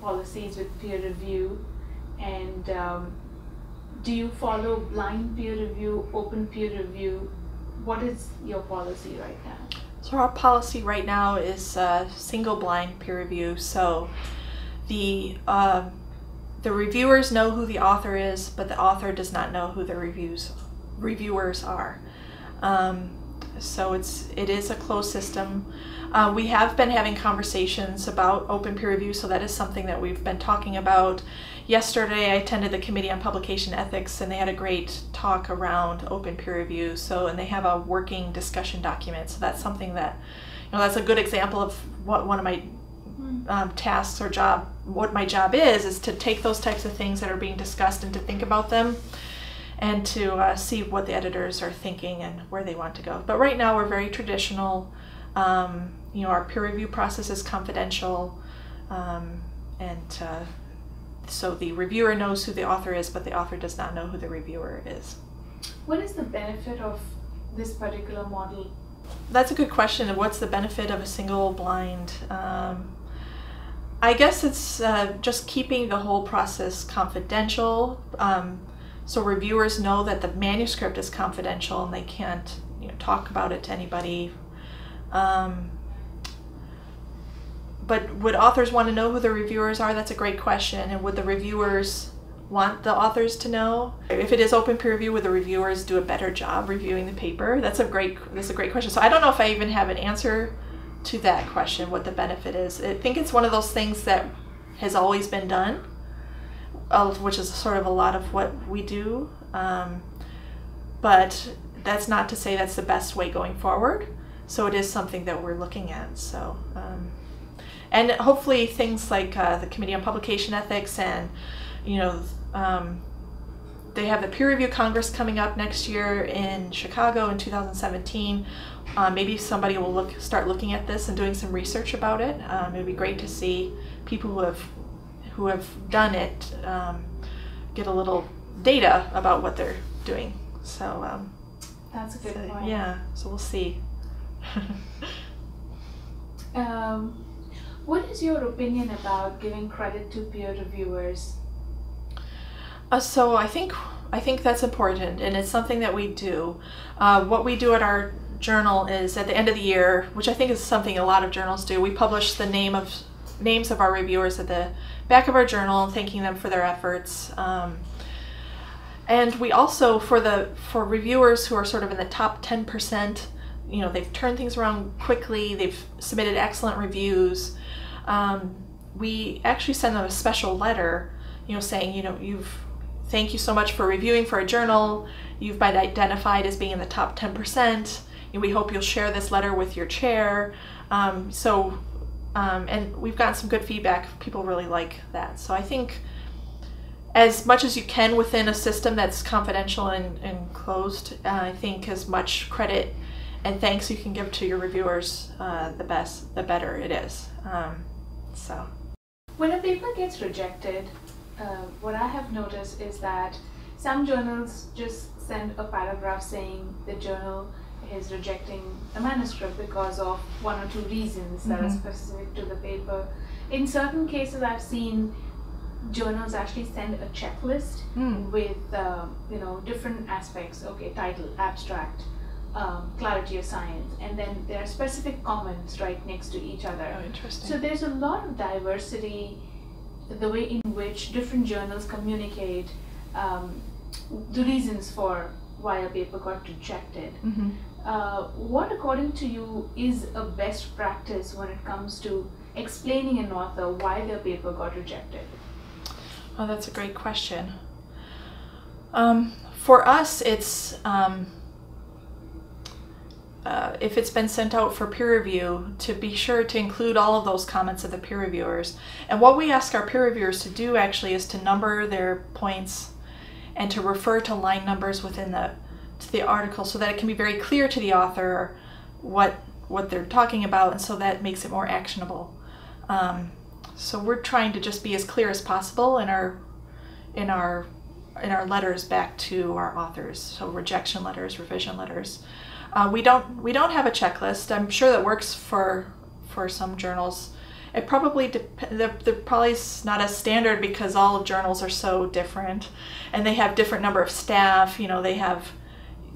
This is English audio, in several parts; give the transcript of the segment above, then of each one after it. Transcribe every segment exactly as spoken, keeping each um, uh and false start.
policies with peer review? And um, do you follow blind peer review, open peer review? What is your policy right now? So our policy right now is uh, single blind peer review. So the uh, the reviewers know who the author is, but the author does not know who the reviews reviewers are. Um, so it's it is a closed system. Uh, we have been having conversations about open peer review, so that is something that we've been talking about. Yesterday I attended the Committee on Publication Ethics, and they had a great talk around open peer review. So, and they have a working discussion document, so that's something that, you know, that's a good example of what one of my um, tasks or job, what my job is, is to take those types of things that are being discussed and to think about them, and to uh, see what the editors are thinking and where they want to go. But right now we're very traditional. Um, you know, our peer review process is confidential, um, and uh, so the reviewer knows who the author is, but the author does not know who the reviewer is. What is the benefit of this particular model? That's a good question. What's the benefit of a single blind? Um, I guess it's uh, just keeping the whole process confidential. Um, So reviewers know that the manuscript is confidential and they can't, you know, talk about it to anybody. Um, but would authors want to know who the reviewers are? That's a great question. And would the reviewers want the authors to know? If it is open peer review, would the reviewers do a better job reviewing the paper? That's a great, that's a great question. So I don't know if I even have an answer to that question, what the benefit is. I think it's one of those things that has always been done, which is sort of a lot of what we do, um, but that's not to say that's the best way going forward. So it is something that we're looking at. So, um, and hopefully things like uh, the Committee on Publication Ethics, and you know, um, they have the Peer Review Congress coming up next year in Chicago in two thousand seventeen. Uh, maybe somebody will look start looking at this and doing some research about it. Um, it would be great to see people who have who have done it, um, get a little data about what they're doing. So um, that's a good so, point. Yeah, so we'll see. um, what is your opinion about giving credit to peer reviewers? Uh, so I think I think that's important, and it's something that we do. Uh, what we do at our journal is at the end of the year, which I think is something a lot of journals do, we publish the name of names of our reviewers at the back of our journal, thanking them for their efforts. Um, and we also, for the for reviewers who are sort of in the top ten percent, you know, they've turned things around quickly, they've submitted excellent reviews, um, we actually send them a special letter, you know, saying, you know, you've thank you so much for reviewing for a journal, you've been identified as being in the top ten percent, and we hope you'll share this letter with your chair. Um, so. Um, and we've gotten some good feedback. People really like that. So I think as much as you can within a system that's confidential and, and closed, uh, I think as much credit and thanks you can give to your reviewers, uh, the best, the better it is. Um, so. When a paper gets rejected, uh, what I have noticed is that some journals just send a paragraph saying the journal is rejecting a manuscript because of one or two reasons that mm-hmm. are specific to the paper. In certain cases, I've seen journals actually send a checklist mm. with uh, you know, different aspects. Okay, title, abstract, um, clarity of science, and then there are specific comments right next to each other. Oh, interesting. So there's a lot of diversity the way in which different journals communicate um, the reasons for why a paper got rejected. Mm-hmm. Uh, what, according to you, is a best practice when it comes to explaining an author why their paper got rejected? Oh, that's a great question. Um, for us, it's um, uh, if it's been sent out for peer review, to be sure to include all of those comments of the peer reviewers. And what we ask our peer reviewers to do actually is to number their points and to refer to line numbers within the to the article, so that it can be very clear to the author what what they're talking about, and so that makes it more actionable. Um, so we're trying to just be as clear as possible in our in our in our letters back to our authors. So rejection letters, revision letters. Uh, we don't we don't have a checklist. I'm sure that works for for some journals. It probably they're, they're probably not as standard because all journals are so different, and they have different number of staff. You know, they have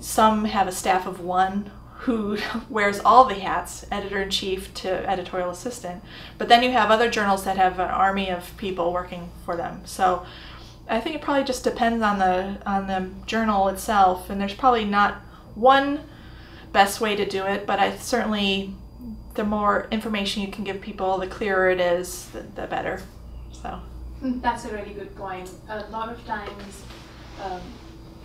some have a staff of one who wears all the hats, editor-in-chief to editorial assistant. But then you have other journals that have an army of people working for them. So I think it probably just depends on the on the journal itself, and there's probably not one best way to do it, but I certainly, the more information you can give people, the clearer it is, the, the better. So that's a really good point. A lot of times, um,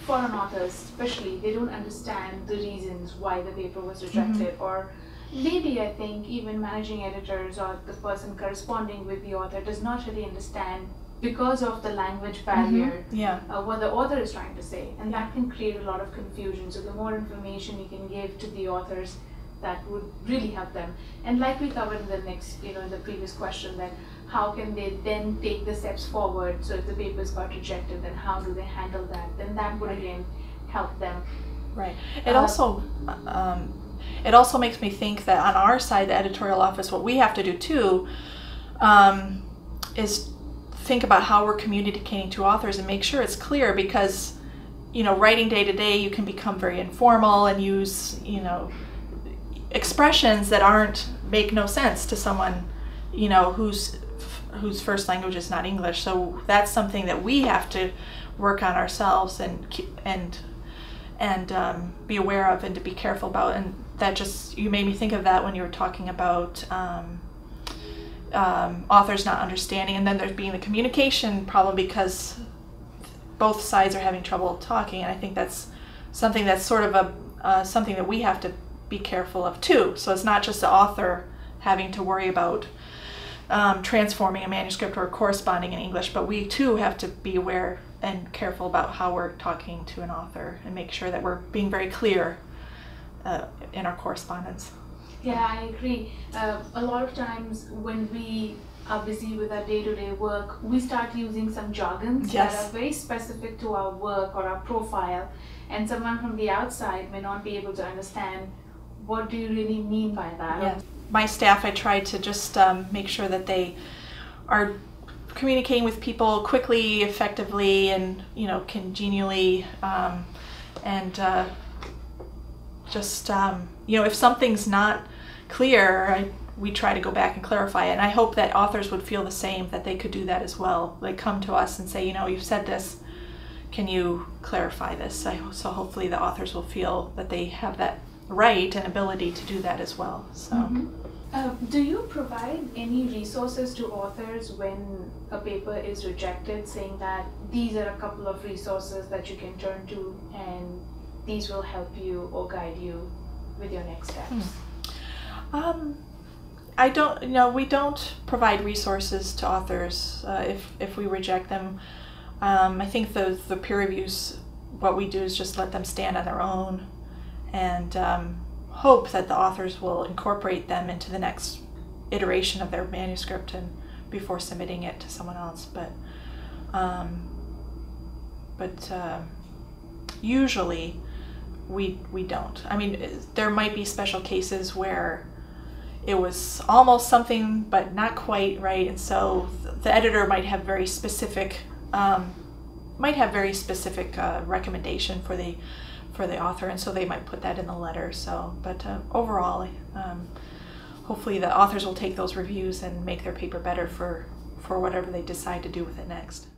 foreign authors especially, they don't understand the reasons why the paper was rejected, mm-hmm. or maybe I think even managing editors or the person corresponding with the author does not really understand, because of the language barrier, mm-hmm. yeah. uh, what the author is trying to say, and that can create a lot of confusion. So the more information you can give to the authors, that would really help them. And like we covered in the next, you know, in the previous question, that how can they then take the steps forward? So if the papers got rejected, then how do they handle that? Then that would again help them. Right. It uh, also. Um, it also makes me think that on our side, the editorial office, what we have to do too, um, is. think about how we're communicating to authors and make sure it's clear, because, you know, writing day to day, you can become very informal and use, you know, expressions that aren't, make no sense to someone, you know, whose whose first language is not English. So that's something that we have to work on ourselves and and and um, be aware of and to be careful about. And that just, you made me think of that when you were talking about. Um, Um, authors not understanding, and then there's being the communication problem because both sides are having trouble talking, and I think that's something that's sort of a uh, something that we have to be careful of too. So it's not just the author having to worry about um, transforming a manuscript or corresponding in English, but we too have to be aware and careful about how we're talking to an author and make sure that we're being very clear uh, in our correspondence. Yeah, I agree. Uh, a lot of times when we are busy with our day-to-day work, we start using some jargons yes. that are very specific to our work or our profile, and someone from the outside may not be able to understand what do you really mean by that. Yeah. My staff, I try to just um, make sure that they are communicating with people quickly, effectively, and, you know, congenially, um, and uh, just, um, you know, if something's not clear, I, we try to go back and clarify it. And I hope that authors would feel the same, that they could do that as well. They come to us and say, you know, you've said this, can you clarify this? I, so hopefully the authors will feel that they have that right and ability to do that as well. So, mm-hmm. uh, do you provide any resources to authors when a paper is rejected, saying that these are a couple of resources that you can turn to and these will help you or guide you with your next steps? Hmm. Um, I don't, you know, we don't provide resources to authors uh, if, if we reject them. Um, I think the, the peer reviews, what we do is just let them stand on their own and um, hope that the authors will incorporate them into the next iteration of their manuscript and before submitting it to someone else. But, um, but uh, usually, We, we don't. I mean, there might be special cases where it was almost something but not quite right, and so the editor might have very specific um, might have very specific uh, recommendation for the for the author, and so they might put that in the letter. So, but uh, overall, um, hopefully the authors will take those reviews and make their paper better for for whatever they decide to do with it next.